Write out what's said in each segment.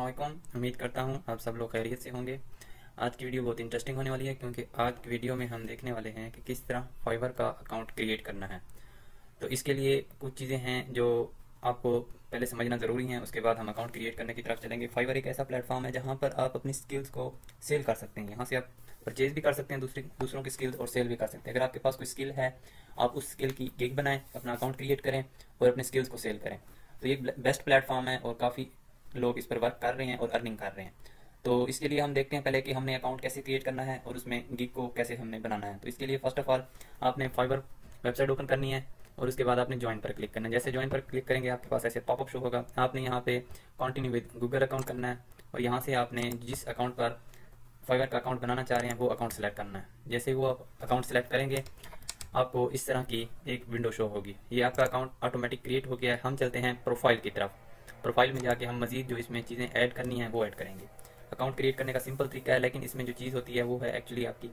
अस्सलाम, उम्मीद करता हूँ आप सब लोग खैरियत से होंगे। आज की वीडियो बहुत इंटरेस्टिंग होने वाली है क्योंकि आज की वीडियो में हम देखने वाले हैं कि किस तरह फाइवर का अकाउंट क्रिएट करना है। तो इसके लिए कुछ चीज़ें हैं जो आपको पहले समझना ज़रूरी है, उसके बाद हम अकाउंट क्रिएट करने की तरफ चलेंगे। फाइवर एक ऐसा प्लेटफॉर्म है जहाँ पर आप अपनी स्किल्स को सेल कर सकते हैं। यहाँ से आप परचेज भी कर सकते हैं, दूसरों की स्किल्स और सेल भी कर सकते हैं। अगर आपके पास कोई स्किल है, आप उस स्किल की गिग बनाएं, अपना अकाउंट क्रिएट करें और अपने स्किल्स को सेल करें। तो ये बेस्ट प्लेटफॉर्म है और काफ़ी लोग इस पर वर्क कर रहे हैं और अर्निंग कर रहे हैं। तो इसके लिए हम देखते हैं पहले कि हमने अकाउंट कैसे क्रिएट करना है और उसमें गिग को कैसे हमने बनाना है। तो इसके लिए फर्स्ट ऑफ ऑल आपने फाइवर वेबसाइट ओपन करनी है और उसके बाद आपने ज्वाइन पर क्लिक करना है। जैसे ज्वाइन पर क्लिक करेंगे आपके पास ऐसे पॉपअप शो होगा। आपने यहाँ पे कंटिन्यू विद गूगल अकाउंट करना है और यहाँ से आपने जिस अकाउंट पर फाइवर का अकाउंट बनाना चाह रहे हैं वो अकाउंट सेलेक्ट करना है। जैसे वो आप अकाउंट सेलेक्ट करेंगे आपको इस तरह की एक विंडो शो होगी। ये आपका अकाउंट ऑटोमेटिक क्रिएट हो गया है। हम चलते हैं प्रोफाइल की तरफ। प्रोफाइल में जाके हम मजीद जो इसमें चीज़ें ऐड करनी है वो ऐड करेंगे। अकाउंट क्रिएट करने का सिंपल तरीका है, लेकिन इसमें जो चीज़ होती है वो है एक्चुअली आपकी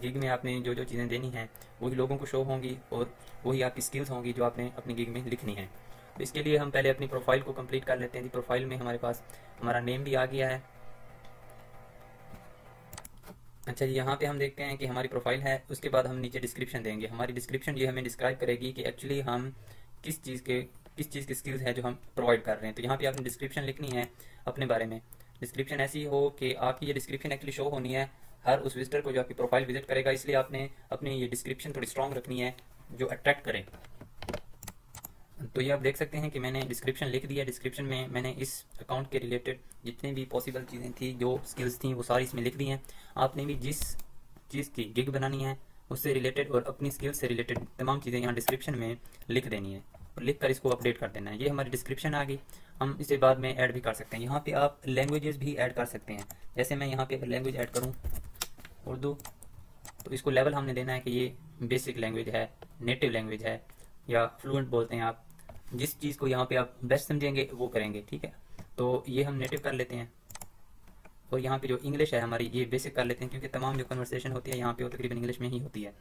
गिग में आपने जो जो चीज़ें देनी हैं वही लोगों को शो होंगी और वही आपकी स्किल्स होंगी जो आपने अपनी गिग में लिखनी है। तो इसके लिए हम पहले अपनी प्रोफाइल को कंप्लीट कर लेते हैं। जी, प्रोफाइल में हमारे पास हमारा नेम भी आ गया है। अच्छा जी, यहाँ पे हम देखते हैं कि हमारी प्रोफाइल है। उसके बाद हम नीचे डिस्क्रिप्शन देंगे। हमारी डिस्क्रिप्शन ये हमें डिस्क्राइब करेगी कि एक्चुअली हम किस चीज़ की स्किल्स है जो हम प्रोवाइड कर रहे हैं। तो यहाँ पे आपने डिस्क्रिप्शन लिखनी है अपने बारे में। डिस्क्रिप्शन ऐसी हो कि आपकी ये डिस्क्रिप्शन एक्चुअली शो होनी है हर उस विजिटर को जो आपकी प्रोफाइल विजिट करेगा। इसलिए आपने अपनी ये डिस्क्रिप्शन थोड़ी स्ट्रॉन्ग रखनी है जो अट्रैक्ट करे। तो ये आप देख सकते हैं कि मैंने डिस्क्रिप्शन लिख दिया। डिस्क्रिप्शन में मैंने इस अकाउंट के रिलेटेड जितनी भी पॉसिबल चीज़ें थी, जो स्किल्स थी, वो सारी इसमें लिख दी हैं। आपने भी जिस चीज़ की गिग बनानी है उससे रिलेटेड और अपनी स्किल से रिलेटेड तमाम चीज़ें यहाँ डिस्क्रिप्शन में लिख देनी है और लिख कर इसको अपडेट कर देना है। ये हमारी डिस्क्रिप्शन आ गई। हम इसे बाद में ऐड भी कर सकते हैं। यहाँ पर आप लैंग्वेजेस भी ऐड कर सकते हैं। जैसे मैं यहाँ पर लैंग्वेज ऐड करूँ उर्दू, तो इसको लेवल हमने देना है कि ये बेसिक लैंग्वेज है, नेटिव लैंग्वेज है या फ्लुएंट बोलते हैं आप। जिस चीज़ को यहाँ पे आप बेस्ट समझेंगे वो करेंगे, ठीक है। तो ये हम नेटिव कर लेते हैं और यहाँ पे जो इंग्लिश है हमारी ये बेसिक कर लेते हैं क्योंकि तमाम जो कन्वर्सेशन होती है यहाँ पे वो तकरीबन इंग्लिश में ही होती है।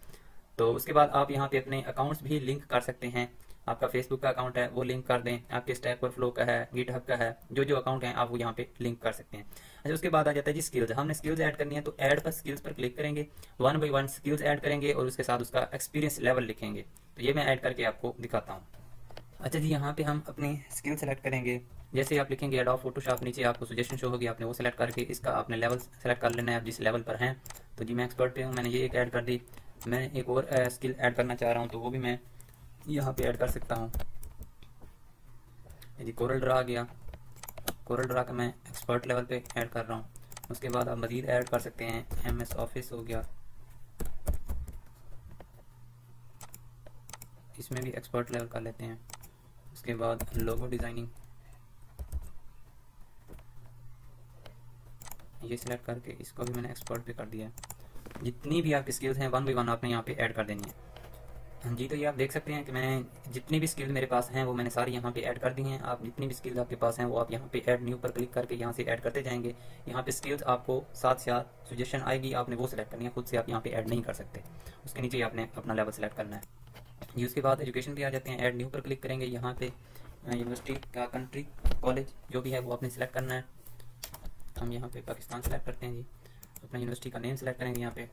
तो उसके बाद आप यहाँ पे अपने अकाउंट्स भी लिंक कर सकते हैं। आपका फेसबुक का अकाउंट है वो लिंक कर दें, आपके स्टैक ओवरफ्लो का है, गिटहब का है, जो जो अकाउंट है आप वो यहाँ पे लिंक कर सकते हैं। अच्छा, उसके बाद आ जाता है जी स्किल्स। हमने स्किल्स ऐड करनी है तो ऐड पर स्किल्स पर क्लिक करेंगे, one by one skills add करेंगे और उसके साथ उसका एक्सपीरियंस लेवल लिखेंगे। तो ये मैं ऐड करके आपको दिखाता हूँ। अच्छा जी, यहाँ पे हम अपनी स्किल सेलेक्ट करेंगे। जैसे आप लिखेंगे एडोब फोटोशॉप, नीचे आपको सजेशन शो होगी, आपने वो सेलेक्ट करके इसका आपने लेवल सेलेक्ट कर लेना है आप जिस लेवल पर हैं। तो जी मैं एक्सपर्ट पे हूँ, मैंने ये एक ऐड कर दी। मैं एक और स्किल ऐड करना चाह रहा हूँ तो वो भी मैं यहाँ पे ऐड कर सकता हूँ। जी CorelDRAW आ गया, CorelDRAW का मैं एक्सपर्ट लेवल पे ऐड कर रहा हूँ। उसके बाद आप मज़ीद ऐड कर सकते हैं, MS Office हो गया, इसमें भी एक्सपर्ट लेवल कर लेते हैं। उसके बाद लोगो डिज़ाइनिंग ये सिलेक्ट करके इसको भी मैंने एक्सपर्ट पे कर दिया। जितनी भी आपकी स्किल्स हैं वन बाई वन आपने यहाँ पे ऐड कर देनी है। जी, तो ये आप देख सकते हैं कि मैंने जितनी भी स्किल्स मेरे पास हैं वो मैंने सारी यहाँ पे ऐड कर दी हैं। आप जितनी भी स्किल्स आपके पास हैं वो आप यहाँ पे ऐड न्यू पर क्लिक करके यहाँ से ऐड करते जाएंगे। यहाँ पे स्किल्स आपको साथ सजेशन आएगी, आपने वो सिलेक्ट करनी है, खुद से आप यहाँ पे ऐड नहीं कर सकते। उसके नीचे आपने अपना लेवल सेलेक्ट करना है। जी, उसके बाद एजुकेशन भी आ जाते हैं। ऐड न्यू पर क्लिक करेंगे, यहाँ पे यूनिवर्सिटी का कंट्री कॉलेज जो भी है वो आपने सेलेक्ट करना है। हम यहाँ पे पाकिस्तान सेलेक्ट करते हैं जी। अपना यूनिवर्सिटी का नेम सेलेक्ट करेंगे यहाँ पे।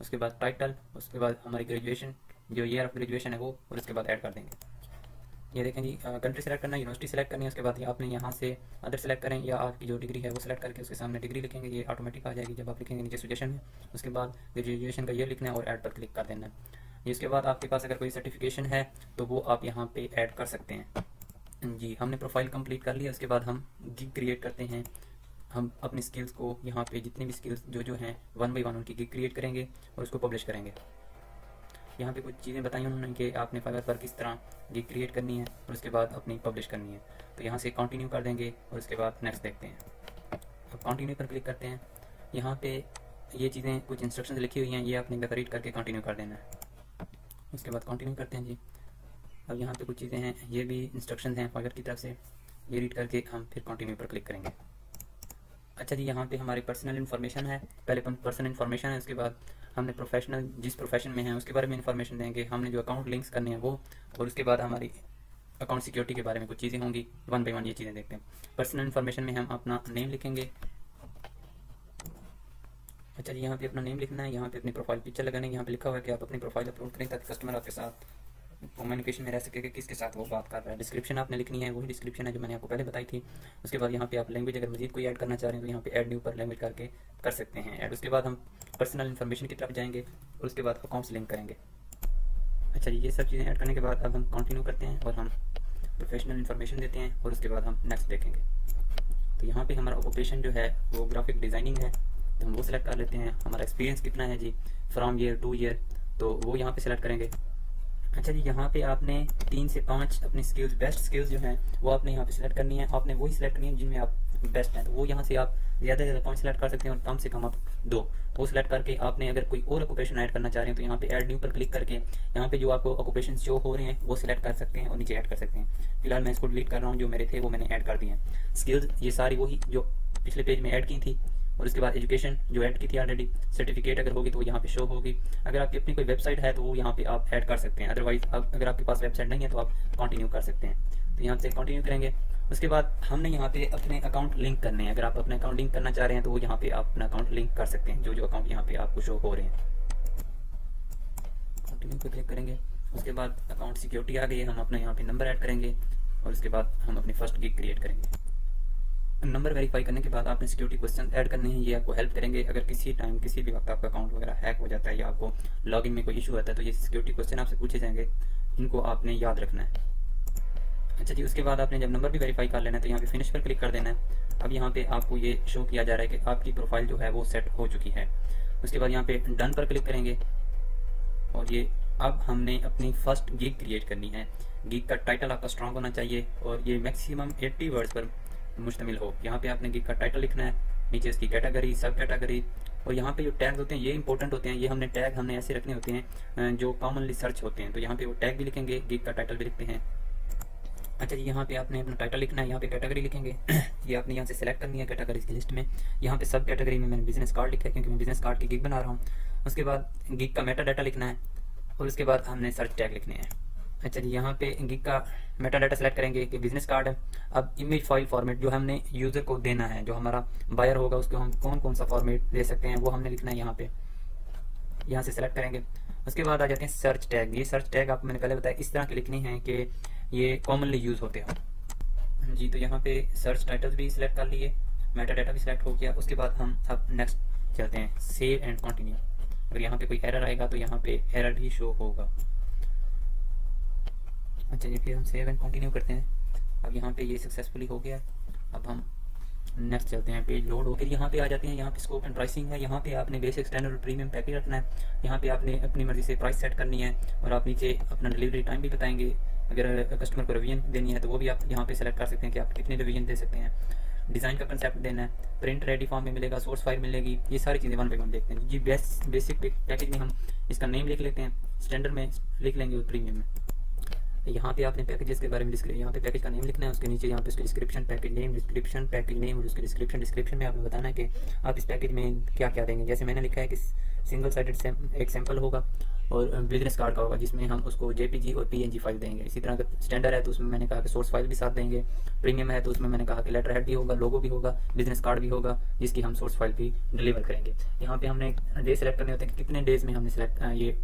उसके बाद टाइटल, उसके बाद हमारी ग्रेजुएशन, जो ईयर ऑफ ग्रेजुएशन है वो, और उसके बाद ऐड कर देंगे। ये देखें जी, कंट्री सेलेक्ट करना है, यूनिवर्सिटी सेलेक्ट करनी है। उसके बाद आपने यहाँ से अदर सेलेक्ट करें या आपकी जो डिग्री है वो सेलेक्ट करके उसके सामने डिग्री लिखेंगे। ये ऑटोमेटिक आ जाएगी जब आप लिखेंगे नीचे सजेशन में। उसके बाद ग्रेजुएशन का ईयर लिखना है और ऐड पर क्लिक कर देना है। इसके बाद आपके पास अगर कोई सर्टिफिकेशन है तो वो आप यहाँ पे ऐड कर सकते हैं। जी, हमने प्रोफाइल कंप्लीट कर लिया। उसके बाद हम गिग क्रिएट करते हैं। हम अपनी स्किल्स को यहाँ पे जितनी भी स्किल्स जो हैं वन बाई वन उनकी गिग क्रिएट करेंगे और उसको पब्लिश करेंगे। यहाँ पे कुछ चीज़ें बताई उन्होंने कि आपने फाइवर पर किस तरह गिग क्रिएट करनी है और उसके बाद अपनी पब्लिश करनी है। तो यहाँ से कंटिन्यू कर देंगे और उसके बाद नेक्स्ट देखते हैं। अब कंटिन्यू पर क्लिक करते हैं। यहाँ पर ये चीज़ें कुछ इंस्ट्रक्शन लिखी हुई हैं, ये आपने बेकरीड करके कंटिन्यू कर देना है। उसके बाद कंटिन्यू करते हैं जी। अब यहाँ पे कुछ चीज़ें हैं, ये भी इंस्ट्रक्शंस हैं फाइवर की तरफ से, ये रीड करके हम फिर कंटिन्यू पर क्लिक करेंगे। अच्छा जी, यहाँ पे हमारी पर्सनल इन्फॉर्मेशन है। पहले पर्सनल इन्फॉर्मेशन है, उसके बाद हमने प्रोफेशनल जिस प्रोफेशन में है उसके बारे में इन्फॉर्मेशन देंगे। हमने जो अकाउंट लिंक्स करने हैं वो, और उसके बाद हमारी अकाउंट सिक्योरिटी के बारे में कुछ चीज़ें होंगी। वन बाई वन ये चीज़ें देखते हैं। पर्सनल इन्फॉर्मेशन में हम अपना नेम लिखेंगे। अच्छा जी, यहाँ पे अपना नेम लिखना है, यहाँ पे अपनी प्रोफाइल पिक्चर लगाने, यहाँ पे लिखा हुआ है कि आप अपनी प्रोफाइल अपलोड करें ताकि कस्टमर आपके साथ कम्युनिकेशन में रह सके कि किसके साथ वो बात कर रहा है। डिस्क्रिप्शन आपने लिखनी है, वही डिस्क्रिप्शन है जो मैंने आपको पहले बताई थी। उसके बाद यहाँ पे आप लैंग्वेज अगर मजीद कोई ऐड करना चाह रहे हैं तो यहाँ पे ऐड न्यू पर लैंग्वेज करके कर सकते हैं ऐड। उसके बाद हम पर्सनल इन्फॉर्मेशन की तरफ जाएंगे और उसके बाद अकाउंट्स लिंक करेंगे। अच्छा जी, ये सब चीज़ें ऐड करने के बाद अब हम कंटिन्यू करते हैं और हम प्रोफेशनल इन्फॉर्मेशन देते हैं और उसके बाद हम नेक्स्ट देखेंगे। तो यहाँ पर हमारा ऑक्यूपेशन जो है वो ग्राफिक डिज़ाइनिंग है, तो हम वो सिलेक्ट कर लेते हैं। हमारा एक्सपीरियंस कितना है जी, फ्रॉम ईयर टू ईयर, तो वो यहाँ पे सिलेक्ट करेंगे। अच्छा जी, यहाँ पे आपने 3 से 5 अपनी स्किल्स, बेस्ट स्किल्स जो हैं वो आपने यहाँ पे सिलेक्ट करनी है। आपने वही सिलेक्ट करनी है जिनमें आप बेस्ट हैं, तो वो यहाँ से आप ज़्यादा से ज़्यादा पॉइंट सिलेक्ट कर सकते हैं और कम से कम आप 2 वो सिलेक्ट करके आपने अगर कोई और ऑक्यूपेशन ऐड करना चाह रहे हैं तो यहाँ पे ऐड न्यू पर क्लिक करके यहाँ पे जो आपको ऑक्यूपेशन शो हो रहे हैं वो सिलेक्ट कर सकते हैं और नीचे ऐड कर सकते हैं। फिलहाल मैं इसको डिलीट कर रहा हूँ, जो मेरे थे वो मैंने ऐड कर दिए हैं। स्किल्स ये सारी वही जो पिछले पेज में ऐड की थी, और उसके बाद एजुकेशन जो ऐड की थी ऑलरेडी। सर्टिफिकेट अगर होगी तो यहाँ पे शो होगी। अगर आपकी अपनी कोई वेबसाइट है तो वो यहाँ पे आप ऐड कर सकते हैं, अदरवाइज अगर आपके पास वेबसाइट नहीं है तो आप कंटिन्यू कर सकते हैं। तो यहाँ से कंटिन्यू करेंगे। उसके बाद हमने यहाँ पे अपने अकाउंट लिंक करने हैं। अगर आप अपने अकाउंट लिंक करना चाह रहे हैं तो वो यहाँ पे आप अपना अकाउंट लिंक कर सकते हैं, जो अकाउंट यहाँ पे आपको शो हो रहे हैं। कंटिन्यू पर क्लिक करेंगे। उसके बाद अकाउंट सिक्योरिटी आ गई है, हम अपना यहाँ पे नंबर ऐड करेंगे और उसके बाद हम अपनी फर्स्ट गिग क्रिएट करेंगे। नंबर वेरीफाई करने के बाद आपने सिक्योरिटी क्वेश्चन ऐड करने हैं, ये आपको हेल्प करेंगे। अगर किसी टाइम किसी भी वक्त आपका अकाउंट वगैरह हैक हो जाता है या आपको लॉगिन में कोई इशू आता है तो ये सिक्योरिटी क्वेश्चन आपसे पूछे जाएंगे, इनको आपने याद रखना है। अच्छा जी, उसके बाद आपने जब नंबर भी वेरीफाई कर लेना है तो यहाँ पे फिनिश पर क्लिक कर देना है। अब यहाँ पे आपको ये शो किया जा रहा है कि आपकी प्रोफाइल जो है वो सेट हो चुकी है। उसके बाद यहाँ पे डन पर क्लिक करेंगे और ये अब हमने अपनी फर्स्ट गिग क्रिएट करनी है। गिग का टाइटल आपका स्ट्रांग होना चाहिए और ये मैक्सिमम 80 वर्ड्स पर मुश्तमिल हो। यहाँ पे आपने गिग का टाइटल लिखना है, नीचे इसकी कैटेगरी, सब कैटेगरी, और यहाँ पे जो टैग होते हैं ये इंपॉर्टेंट होते हैं। ये हमने टैग हमने ऐसे रखने होते हैं जो कॉमनली सर्च होते हैं, तो यहाँ पे वो टैग भी लिखेंगे, गिग का टाइटल भी लिखते हैं। अच्छा जी, यहाँ पे आपने अपना टाइटल लिखना है, यहाँ पे कैटेगरी लिखेंगे। ये आपने यहाँ से सिलेक्ट करनी है कैटेगरीज की लिस्ट में। यहाँ पे सब कैटेगरी में मैंने बिजनेस कार्ड लिखा है क्योंकि मैं बिजनेस कार्ड की गिग बना रहा हूँ। उसके बाद गिग का मेटा डाटा लिखना है और उसके बाद हमने सर्च टैग लिखने हैं। अच्छा जी, यहाँ पे गिग का मेटा डाटा सेलेक्ट करेंगे कि बिजनेस कार्ड है। अब इमेज फाइल फॉर्मेट जो हमने यूजर को देना है, जो हमारा बायर होगा उसको हम कौन कौन सा फॉर्मेट दे सकते हैं वो हमने लिखना है यहाँ पे, यहाँ से सेलेक्ट करेंगे। उसके बाद आ जाते हैं सर्च टैग। ये सर्च टैग आपको मैंने पहले बताया इस तरह के लिखने हैं कि ये कॉमनली यूज होते हो जी। तो यहाँ पे सर्च टाइटल भी सिलेक्ट कर लिए, मेटा डाटा भी सिलेक्ट हो गया। उसके बाद हम अब नेक्स्ट चलते हैं, सेव एंड कंटिन्यू। अगर यहाँ पे कोई एरर आएगा तो यहाँ पे एरर भी शो होगा। अच्छा जी, फिर हम सेव एंड कंटिन्यू करते हैं। अब यहाँ पे ये सक्सेसफुली हो गया। अब हम नेक्स्ट चलते हैं, पेज लोड होकर यहाँ पे आ जाते हैं। यहाँ पे स्कोप एंड प्राइसिंग है। यहाँ पे आपने बेसिक, स्टैंडर्ड और प्रीमियम पैकेज रखना है। यहाँ पे आपने अपनी मर्जी से प्राइस सेट करनी है और आप नीचे अपना डिलीवरी टाइम भी बताएंगे। अगर कस्टमर को रिवीजन देनी है तो वो भी आप यहाँ पे सेलेक्ट कर सकते हैं कि आप कितने रिवीजन दे सकते हैं। डिज़ाइन का कंसेप्ट देना है। प्रिंट रेडी फॉर्म में मिलेगा, सोर्स फाइल मिलेगी। ये सारी चीज़ें वन बाई वन देखते हैं जी। बेसिक पैकेज में हम इसका नेम लिख लेते हैं, स्टैंडर्ड में लिख लेंगे और प्रीमियम में। यहाँ पे आपने पैकेजेस के बारे में यहाँ पे पैकेज का नेम लिखना है। उसके नीचे यहाँ पे उसके description, package name, description package name और उसके डिस्क्रिप्शन में आपने बताना है कि आप इस पैकेज में क्या क्या देंगे। जैसे मैंने लिखा है कि सिंगल साइडेड एक सैम्पल होगा और बिजनेस कार्ड का होगा जिसमें हम उसको जेपीजी और पीएनजी फाइल देंगे। इसी तरह का स्टैंडर्ड है तो उसमें मैंने कहा कि सोर्स फाइल भी साथ देंगे। प्रीमियम है तो उसमें मैंने कहा कि लेटर हेड भी होगा, लोगो भी होगा, बिजनेस कार्ड भी होगा, जिसकी हम सोर्स फाइल भी डिलीवर करेंगे। यहाँ पे हमने डे सेलेक्ट करने होते हैं कि कितने डेज में हमने सेलेक्ट ये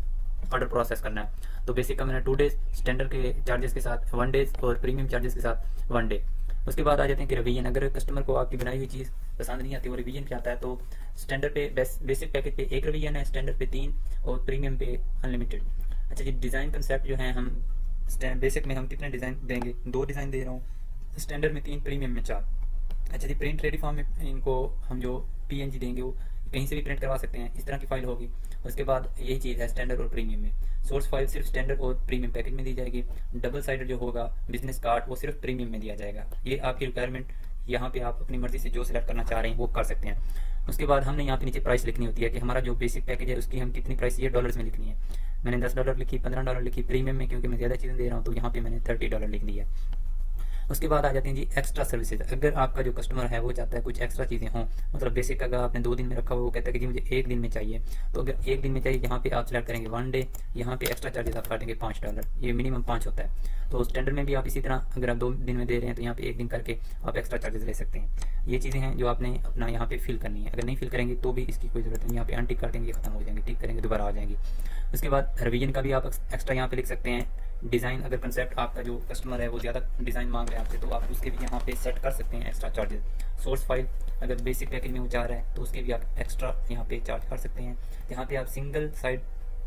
ऑर्डर प्रोसेस करना है। तो बेसिक का मैंने 2 डेज, स्टैंडर्ड के चार्जेस के साथ 1 डेज और प्रीमियम चार्जेस के साथ 1 डे। उसके बाद आ जाते हैं कि रिवीजन। अगर कस्टमर को आपकी बनाई हुई चीज़ पसंद नहीं आती और रिवीजन चाहता है तो स्टैंडर्ड पे बेसिक पैकेज पे 1 रिवीजन है, स्टैंडर्ड पे 3 और प्रीमियम पे अनलिमिटेड। अच्छा जी, डिज़ाइन कंसेप्ट जो है हम बेसिक में हम कितने डिज़ाइन देंगे, 2 डिज़ाइन दे रहा हूँ, स्टैंडर्ड में 3, प्रीमियम में 4। अच्छा जी, प्रिंट रेडी फॉर्म में इनको हम जो पीएनजी देंगे वो कहीं से भी प्रिंट करवा सकते हैं, इस तरह की फाइल होगी। उसके बाद यही चीज़ है स्टैंडर्ड और प्रीमियम में। सोर्स फाइल सिर्फ स्टैंडर्ड और प्रीमियम पैकेज में दी जाएगी। डबल साइडेड जो होगा बिजनेस कार्ड वो सिर्फ प्रीमियम में दिया जाएगा। ये आपकी रिक्वायरमेंट, यहाँ पे आप अपनी मर्जी से जो सिलेक्ट करना चाह रहे हैं वो कर सकते हैं। उसके बाद हमने यहाँ पे नीचे प्राइस लिखनी होती है कि हमारा जो बेसिक पैकेज है उसकी हम कितनी प्राइस ये डॉलर्स में लिखनी है। मैंने $10 लिखी, $15 लिखी। प्रीमियम में क्योंकि मैं ज़्यादा चीज़ें दे रहा हूँ तो यहाँ पे मैंने $30 लिख दिया। उसके बाद आ जाते हैं जी एक्स्ट्रा सर्विसेज। अगर आपका जो कस्टमर है वो चाहता है कुछ एक्स्ट्रा चीज़ें हों, मतलब बेसिक अगर आपने 2 दिन में रखा हुआ वो कहता है कि जी मुझे 1 दिन में चाहिए, तो अगर 1 दिन में चाहिए यहाँ पे आप सिलेक्ट करेंगे 1 डे, यहाँ पे एक्स्ट्रा चार्जेस आप काटेंगे $5, ये मिनिमम 5 होता है। तो स्टैंडर्ड में भी आप इसी तरह अगर आप 2 दिन में दे रहे हैं तो यहाँ पे 1 दिन करके आप एक्स्ट्रा चार्जेस ले सकते हैं। ये चीज़ें हैं जो आपने अपना यहाँ पे फिल करनी है। अगर नहीं फिल करेंगे तो भी इसकी कोई ज़रूरत नहीं, यहाँ पे अनटिक कर देंगे, खत्म हो जाएंगे, टिक करेंगे दोबारा आ जाएंगी। उसके बाद रिवीजन का भी आप एक्स्ट्रा यहाँ पे लिख सकते हैं। डिज़ाइन अगर कंसेप्ट आपका जो कस्टमर है वो ज़्यादा डिज़ाइन मांग रहे हैं आपसे, तो आप उसके भी यहाँ पे सेट कर सकते हैं एक्स्ट्रा चार्जेस। सोर्स फाइल अगर बेसिक पैकेज में वो चाह रहा है तो उसके भी आप एक्स्ट्रा यहाँ पे चार्ज कर सकते हैं। यहाँ पे आप सिंगल साइड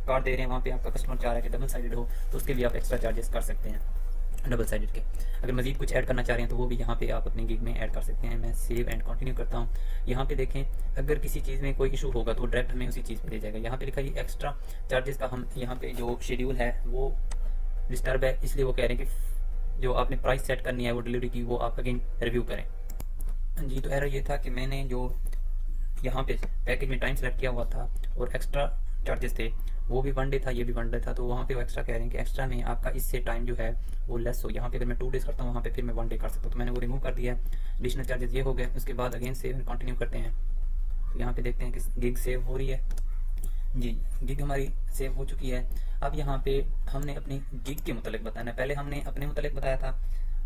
कार्ड दे रहे हैं, वहाँ पे आपका कस्टमर चाह रहा है कि डबल साइडेड हो, तो उसके भी आप एक्स्ट्रा चार्जेस कर सकते हैं डबल साइडेड के। अगर मजीद कुछ ऐड करना चाह रहे हैं तो वो भी यहाँ पे आप अपने गिग में ऐड कर सकते हैं। मैं सेव एंड कंटिन्यू करता हूँ। यहाँ पे देखें अगर किसी चीज़ में कोई इशू होगा तो डायरेक्ट हमें उसी चीज़ पर ले जाएगा। यहाँ पे लिखा है एक्स्ट्रा चार्जेस का हम यहाँ पे जो शेड्यूल है वो डिस्टर्ब है, इसलिए वो कह रहे हैं कि जो आपने प्राइस सेट करनी है वो डिलीवरी की वो आप अगेन रिव्यू करें जी। तो एरर ये था कि मैंने जो यहाँ पे पैकेज में टाइम सेलेक्ट किया हुआ था और एक्स्ट्रा चार्जेस थे, वो भी 1 डे था ये भी 1 डे था, तो वहाँ पे वो एक्स्ट्रा कह रहे हैं कि एक्स्ट्रा में आपका इससे टाइम जो है वो लेस हो। यहाँ पे अगर मैं 2 डेज करता हूँ वहाँ पे फिर मैं 1 डे कर सकता हूँ, तो मैंने वो रिमूव कर दिया। एडिशनल चार्जेस ये हो गए। उसके बाद अगेन सेव एंड कंटिन्यू करते हैं। तो यहाँ पे देखते हैं कि गिग सेव हो रही है जी, गिग हमारी सेव हो चुकी है। अब यहाँ पे हमने अपनी गिग के मतलब बताना, पहले हमने अपने मतलब बताया था,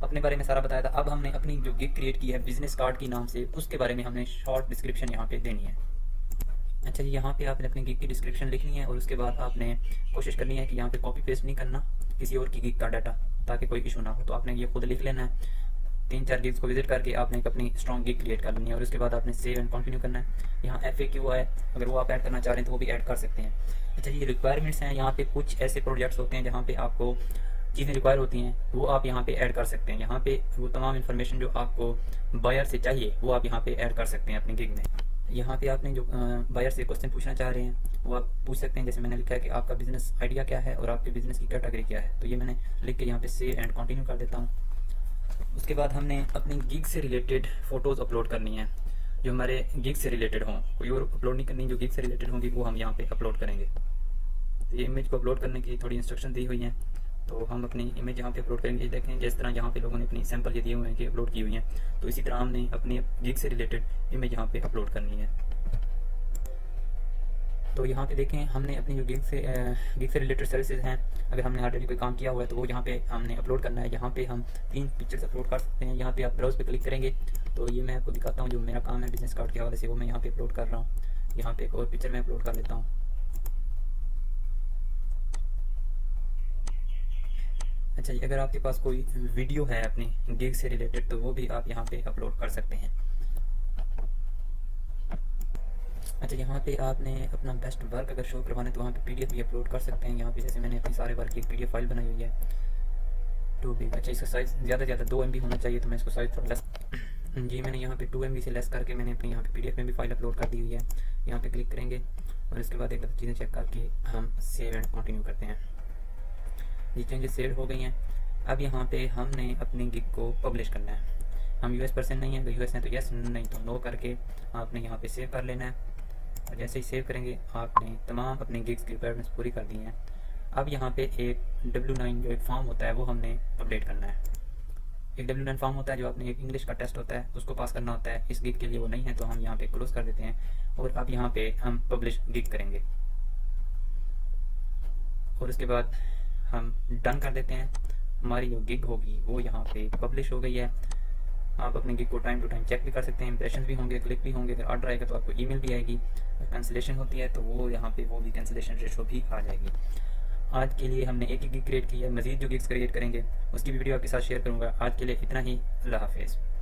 अपने बारे में सारा बताया था। अब हमने अपनी जो गिग क्रिएट की है बिजनेस कार्ड के नाम से, उसके बारे में हमने शॉर्ट डिस्क्रिप्शन यहाँ पे देनी है। अच्छा जी, यहाँ पे आपने अपने गिग की डिस्क्रिप्शन लिखनी है और उसके बाद आपने कोशिश करनी है कि यहाँ पे कॉपी पेस्ट नहीं करना किसी और की गिग का डाटा, ताकि कोई इशू ना हो। तो आपने ये खुद लिख लेना है। 3-4 गिग्स को विजिट करके आपने एक अपनी स्ट्रॉन्ग गिग क्रिएट कर लेनी है और उसके बाद आपने सेव एंड कंटिन्यू करना है। यहाँ FAQ है, अगर वो आप ऐड करना चाह रहे हैं तो वो भी ऐड कर सकते हैं। अच्छा जी, रिक्वायरमेंट्स हैं। यहाँ पे कुछ ऐसे प्रोजेक्ट्स होते हैं जहाँ पे आपको चीज़ें रिक्वायर होती हैं, वो आप यहाँ पे ऐड कर सकते हैं। यहाँ पे वो तमाम इन्फॉर्मेशन जो आपको बायर से चाहिए वो आप यहाँ पे ऐड कर सकते हैं अपने गिग में। यहाँ पे आपने जो बायर से क्वेश्चन पूछना चाह रहे हैं वो आप पूछ सकते हैं। जैसे मैंने लिखा है कि आपका बिजनेस आइडिया क्या है और आपके बिजनेस की कैटेगरी क्या है, तो ये मैंने लिख के यहाँ पे सेव एंड कंटिन्यू कर देता हूँ। उसके बाद हमने अपनी गिग से रिलेटेड फोटोज़ अपलोड करनी है जो हमारे गिग से रिलेटेड हों, कोई और अपलोड नहीं करनी, जो गिग से रिलेटेड होंगी वो हम यहाँ पर अपलोड करेंगे। तो ये इमेज को अपलोड करने की थोड़ी इंस्ट्रक्शन दी हुई हैं, तो हम अपनी इमेज यहाँ पे अपलोड करेंगे। देखें जिस तरह यहाँ पे लोगों ने अपनी सैंपल ये दिए हुए हैं कि अपलोड की हुई हैं, तो इसी तरह हमने अपनी गिग से रिलेटेड इमेज यहाँ पे अपलोड करनी है। तो यहाँ पे देखें हमने अपनी जो गिग से रिलेटेड सर्विसेज हैं, अगर हमने ऑलरेडी कोई काम किया हुआ है तो वो यहाँ पे हमने अपलोड करना है। यहाँ पे हम 3 पिक्चर्स अपलोड कर सकते हैं। यहाँ पे आप ब्राउज पे क्लिक करेंगे तो ये मैं आपको दिखाता हूँ जो मेरा काम है बिजनेस कार्ड के हवाले से, वो मैं यहाँ पे अपलोड कर रहा हूँ। यहाँ पे एक और पिक्चर मैं अपलोड कर लेता हूँ। अच्छा, अगर आपके पास कोई वीडियो है अपनी गिग से रिलेटेड तो वो भी आप यहाँ पे अपलोड कर सकते हैं। अच्छा, यहाँ पे आपने अपना बेस्ट वर्क अगर शो करवाना है तो वहाँ पे PDF भी अपलोड कर सकते हैं। यहाँ पे जैसे मैंने अपने सारे वर्क की PDF फाइल बनाई हुई है 2 MB। अच्छा, इसका साइज़ ज़्यादा ज़्यादा 2 MB होना चाहिए, तो मैं इसको साइज़ थोड़ा लेस जी मैंने यहाँ पे 2 MB से लेस करके मैंने अपने यहाँ पे PDF में भी फाइल अपलोड कर दी हुई है। यहाँ पर क्लिक करेंगे और इसके बाद एक दफ़ा चीज़ें चेक करके हम सेव एंड कंटिन्यू करते हैं। ये चेंजेस सेव हो गई हैं। अब यहाँ पे हमने अपनी गिग को पब्लिश करना है। हम US पर्सन नहीं हैं, अगर US हैं तो यस, नहीं तो नो करके आपने यहाँ पे सेव कर लेना है। और जैसे ही सेव करेंगे आपने तमाम अपने गिग्स की रिक्वायरमेंट्स पूरी कर दी हैं। अब यहाँ पे एक W9 जो एक फॉर्म होता है वो हमने अपडेट करना है। एक W9 फॉर्म होता है जो आपने एक इंग्लिश का टेस्ट होता है उसको पास करना होता है। इस गिग के लिए वो नहीं है तो हम यहाँ पर क्लोज कर देते हैं और अब यहाँ पर हम पब्लिश गिग करेंगे और उसके बाद हम डन कर देते हैं। हमारी जो गिग होगी वो यहाँ पे पब्लिश हो गई है। आप अपने गिग को टाइम टू टाइम चेक भी कर सकते हैं, इंप्रेशन भी होंगे, क्लिक भी होंगे। अगर ऑर्डर आएगा तो आपको ईमेल भी आएगी, कैंसिलेशन होती है तो वो यहाँ पे वो भी कैंसिलेशन रेशो भी आ जाएगी। आज के लिए हमने एक ही गिग क्रिएट की है, मज़ीद जो गिग्स क्रिएट करेंगे उसकी वीडियो आपके साथ शेयर करूँगा। आज के लिए इतना ही, अल्लाह हाफिज़।